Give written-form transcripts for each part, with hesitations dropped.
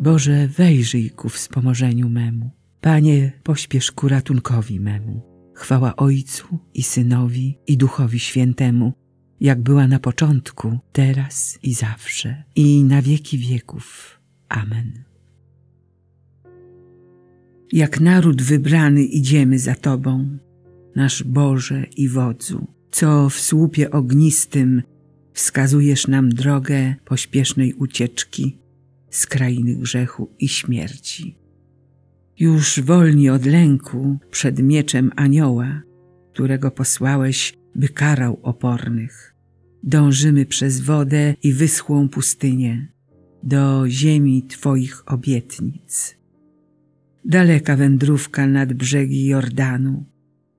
Boże, wejrzyj ku wspomożeniu memu. Panie, pośpiesz ku ratunkowi memu. Chwała Ojcu i Synowi i Duchowi Świętemu, jak była na początku, teraz i zawsze, i na wieki wieków. Amen. Jak naród wybrany idziemy za Tobą, nasz Boże i Wodzu, co w słupie ognistym wskazujesz nam drogę pośpiesznej ucieczki z krainy grzechu i śmierci. Już wolni od lęku przed mieczem anioła, którego posłałeś, by karał opornych. Dążymy przez wodę i wyschłą pustynię do ziemi Twoich obietnic. Daleka wędrówka nad brzegi Jordanu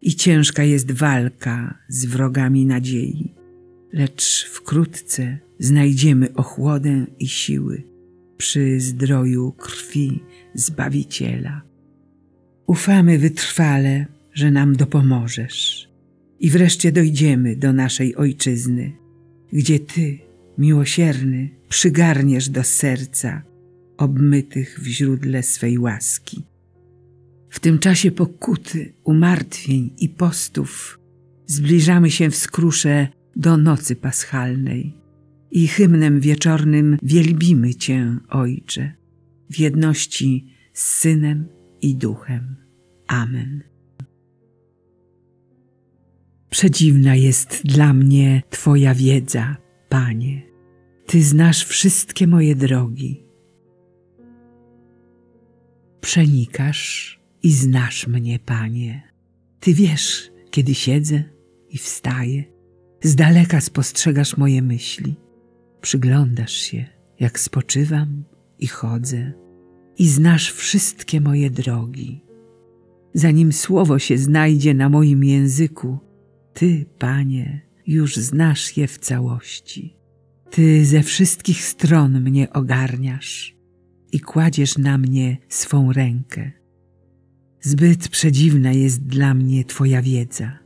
i ciężka jest walka z wrogami nadziei, lecz wkrótce znajdziemy ochłodę i siły przy zdroju krwi Zbawiciela. Ufamy wytrwale, że nam dopomożesz i wreszcie dojdziemy do naszej Ojczyzny, gdzie Ty, miłosierny, przygarniesz do serca obmytych w źródle swej łaski. W tym czasie pokuty, umartwień i postów zbliżamy się w skrusze do nocy paschalnej i hymnem wieczornym wielbimy Cię, Ojcze, w jedności z Synem i Duchem. Amen. Przedziwna jest dla mnie Twoja wiedza, Panie. Ty znasz wszystkie moje drogi. Przenikasz i znasz mnie, Panie. Ty wiesz, kiedy siedzę i wstaję. Z daleka spostrzegasz moje myśli. Przyglądasz się, jak spoczywam i chodzę. I znasz wszystkie moje drogi. Zanim słowo się znajdzie na moim języku, Ty, Panie, już znasz je w całości. Ty ze wszystkich stron mnie ogarniasz i kładziesz na mnie swą rękę. Zbyt przedziwna jest dla mnie Twoja wiedza,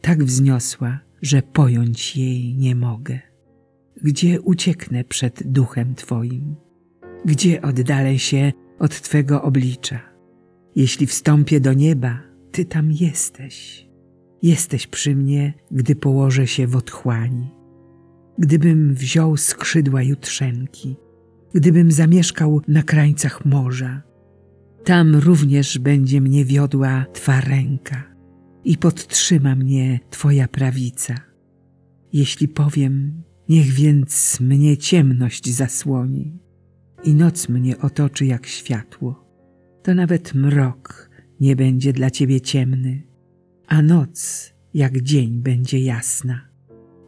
tak wzniosła, że pojąć jej nie mogę. Gdzie ucieknę przed duchem Twoim? Gdzie oddalę się od Twego oblicza? Jeśli wstąpię do nieba, Ty tam jesteś. Jesteś przy mnie, gdy położę się w otchłani. Gdybym wziął skrzydła jutrzenki, gdybym zamieszkał na krańcach morza, tam również będzie mnie wiodła Twa ręka i podtrzyma mnie Twoja prawica. Jeśli powiem, niech więc mnie ciemność zasłoni i noc mnie otoczy jak światło, to nawet mrok nie będzie dla Ciebie ciemny, a noc jak dzień będzie jasna,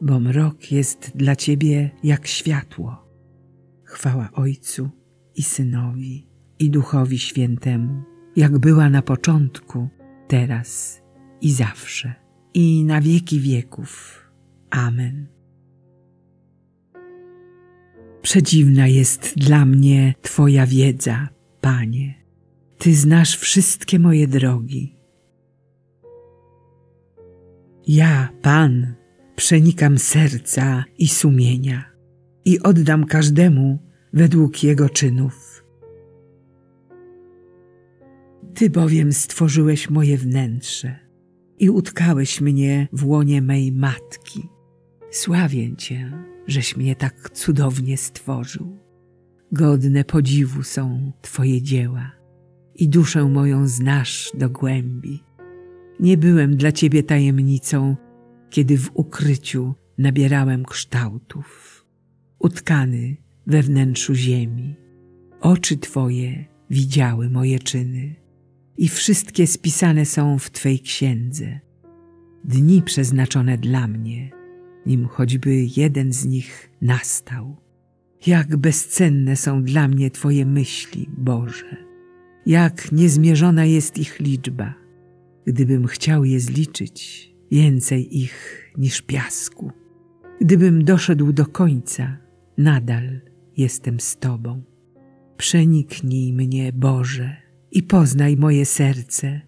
bo mrok jest dla Ciebie jak światło. Chwała Ojcu i Synowi i Duchowi Świętemu, jak była na początku, teraz i zawsze, i na wieki wieków. Amen. Przedziwna jest dla mnie Twoja wiedza, Panie. Ty znasz wszystkie moje drogi. Ja, Pan, przenikam serca i sumienia i oddam każdemu według jego czynów. Ty bowiem stworzyłeś moje wnętrze i utkałeś mnie w łonie mej matki. Sławię Cię, żeś mnie tak cudownie stworzył. Godne podziwu są Twoje dzieła i duszę moją znasz do głębi. Nie byłem dla Ciebie tajemnicą, kiedy w ukryciu nabierałem kształtów, utkany we wnętrzu ziemi. Oczy Twoje widziały moje czyny i wszystkie spisane są w Twej księdze. Dni przeznaczone dla mnie, nim choćby jeden z nich nastał. Jak bezcenne są dla mnie Twoje myśli, Boże, jak niezmierzona jest ich liczba. Gdybym chciał je zliczyć, więcej ich niż piasku. Gdybym doszedł do końca, nadal jestem z Tobą. Przeniknij mnie, Boże, i poznaj moje serce.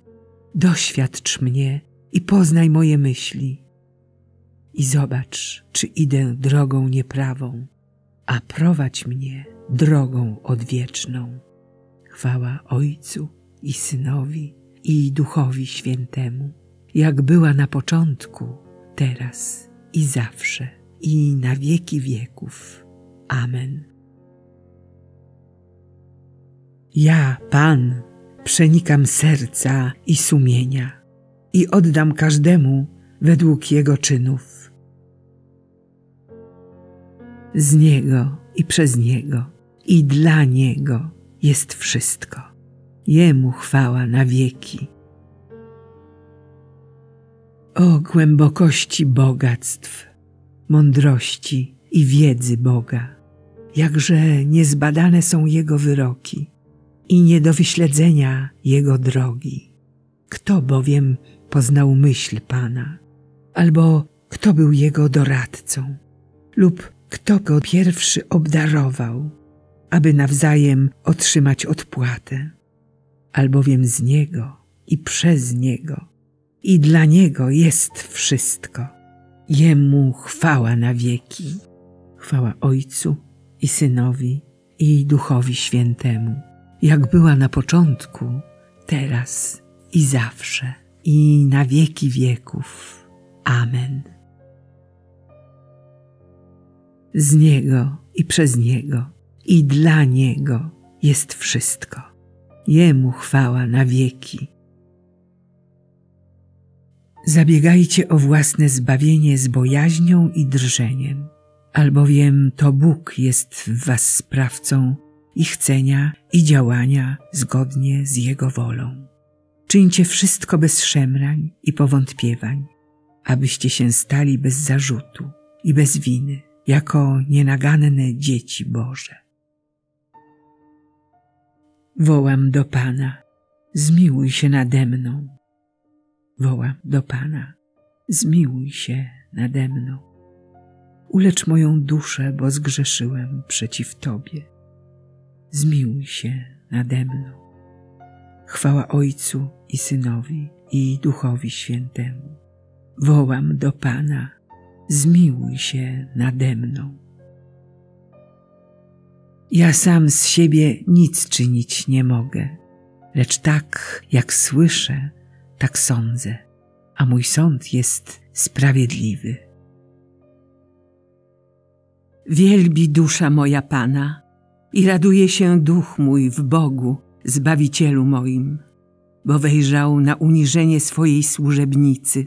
Doświadcz mnie i poznaj moje myśli. I zobacz, czy idę drogą nieprawą, a prowadź mnie drogą odwieczną. Chwała Ojcu i Synowi, i Duchowi Świętemu, jak była na początku, teraz i zawsze, i na wieki wieków. Amen. Ja, Pan, przenikam serca i sumienia i oddam każdemu według jego czynów. Z Niego i przez Niego i dla Niego jest wszystko. Jemu chwała na wieki. O głębokości bogactw, mądrości i wiedzy Boga, jakże niezbadane są Jego wyroki i nie do wyśledzenia Jego drogi. Kto bowiem poznał myśl Pana, albo kto był Jego doradcą, lub kto Go pierwszy obdarował, aby nawzajem otrzymać odpłatę, albowiem z Niego i przez Niego i dla Niego jest wszystko. Jemu chwała na wieki. Chwała Ojcu i Synowi, i Duchowi Świętemu, jak była na początku, teraz i zawsze, i na wieki wieków. Amen. Z Niego i przez Niego i dla Niego jest wszystko. Jemu chwała na wieki. Zabiegajcie o własne zbawienie z bojaźnią i drżeniem, albowiem to Bóg jest w was sprawcą i chcenia, i działania zgodnie z Jego wolą. Czyńcie wszystko bez szemrań i powątpiewań, abyście się stali bez zarzutu i bez winy, jako nienaganne dzieci Boże. Wołam do Pana, zmiłuj się nade mną. Wołam do Pana, zmiłuj się nade mną. Ulecz moją duszę, bo zgrzeszyłem przeciw Tobie. Zmiłuj się nade mną. Chwała Ojcu i Synowi, i Duchowi Świętemu. Wołam do Pana, zmiłuj się nade mną. Ja sam z siebie nic czynić nie mogę, lecz tak jak słyszę, tak sądzę, a mój sąd jest sprawiedliwy. Wielbi dusza moja Pana i raduje się duch mój w Bogu, Zbawicielu moim, bo wejrzał na uniżenie swojej służebnicy.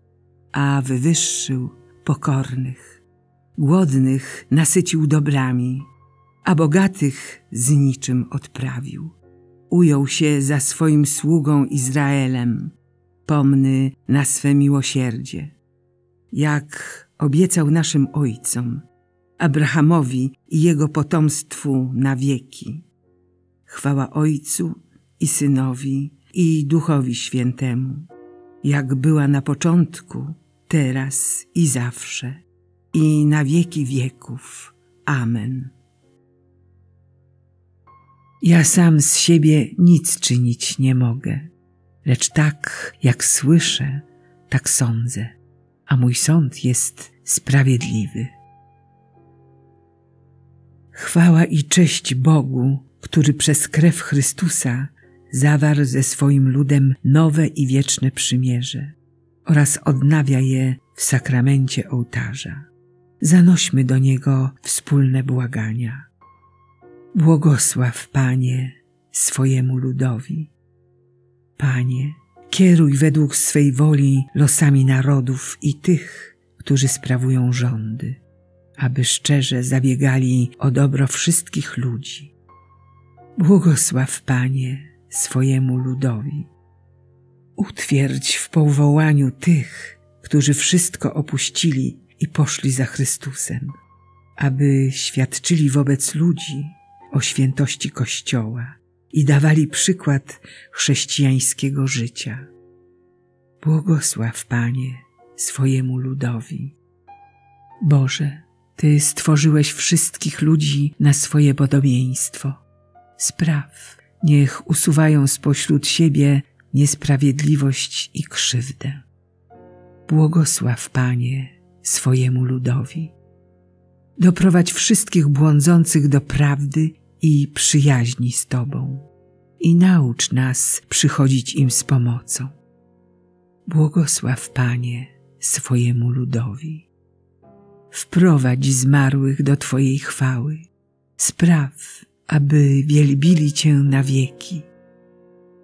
a wywyższył pokornych. Głodnych nasycił dobrami, a bogatych z niczym odprawił. Ujął się za swoim sługą Izraelem, pomny na swe miłosierdzie, jak obiecał naszym ojcom, Abrahamowi i jego potomstwu na wieki. Chwała Ojcu i Synowi, i Duchowi Świętemu, jak była na początku, teraz i zawsze, i na wieki wieków. Amen. Ja sam z siebie nic czynić nie mogę, lecz tak jak słyszę, tak sądzę, a mój sąd jest sprawiedliwy. Chwała i cześć Bogu, który przez krew Chrystusa zawarł ze swoim ludem nowe i wieczne przymierze oraz odnawia je w sakramencie ołtarza. Zanośmy do Niego wspólne błagania. Błogosław, Panie, swojemu ludowi. Panie, kieruj według swej woli losami narodów i tych, którzy sprawują rządy, aby szczerze zabiegali o dobro wszystkich ludzi. Błogosław, Panie, swojemu ludowi. Utwierdź w powołaniu tych, którzy wszystko opuścili i poszli za Chrystusem, aby świadczyli wobec ludzi o świętości Kościoła i dawali przykład chrześcijańskiego życia. Błogosław, Panie, swojemu ludowi. Boże, Ty stworzyłeś wszystkich ludzi na swoje podobieństwo. Spraw, niech usuwają spośród siebie niesprawiedliwość i krzywdę. Błogosław, Panie, swojemu ludowi. Doprowadź wszystkich błądzących do prawdy i przyjaźni z Tobą i naucz nas przychodzić im z pomocą. Błogosław, Panie, swojemu ludowi. Wprowadź zmarłych do Twojej chwały. Spraw, aby wielbili Cię na wieki.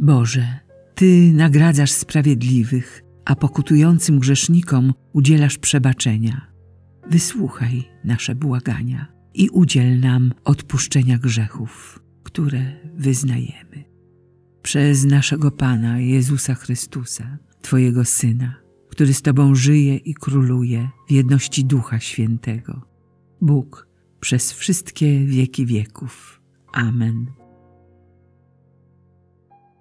Boże, Ty nagradzasz sprawiedliwych, a pokutującym grzesznikom udzielasz przebaczenia. Wysłuchaj nasze błagania i udziel nam odpuszczenia grzechów, które wyznajemy. Przez naszego Pana Jezusa Chrystusa, Twojego Syna, który z Tobą żyje i króluje w jedności Ducha Świętego, Bóg przez wszystkie wieki wieków. Amen.